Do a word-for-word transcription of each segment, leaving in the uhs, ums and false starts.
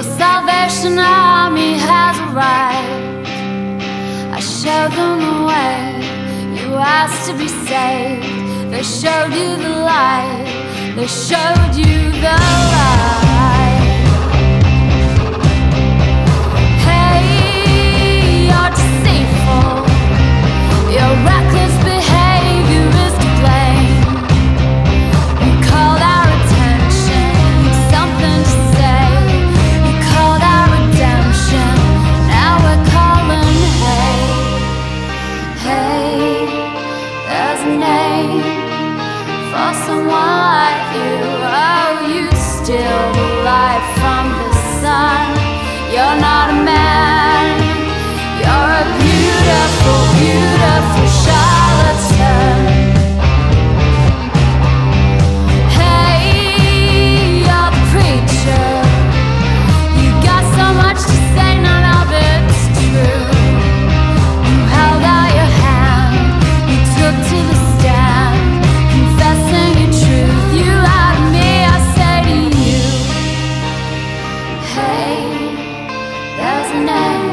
Your Salvation Army has arrived. I showed them the way. You asked to be saved. They showed you the light. They showed you the light. Hey, you're deceitful. Your reckless behavior is to blame. You called our attention, something to say. You called our redemption. Now we're calling, hey, hey. There's a name for someone like you. Oh, you steal the light from the sun. You're not a man. You're a beautiful, beautiful charlatan.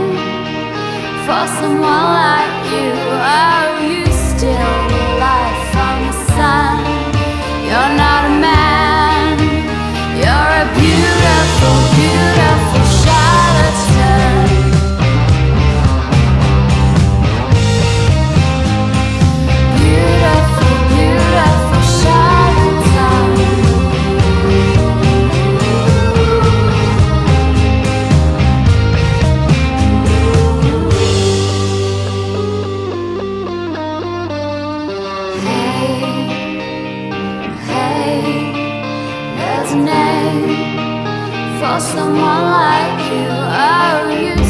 For someone like you, oh, you steal the light from the sun. You're not a man, you're a beautiful, beautiful charlatan. Beautiful, beautiful charlatan. Name for someone like you, oh, you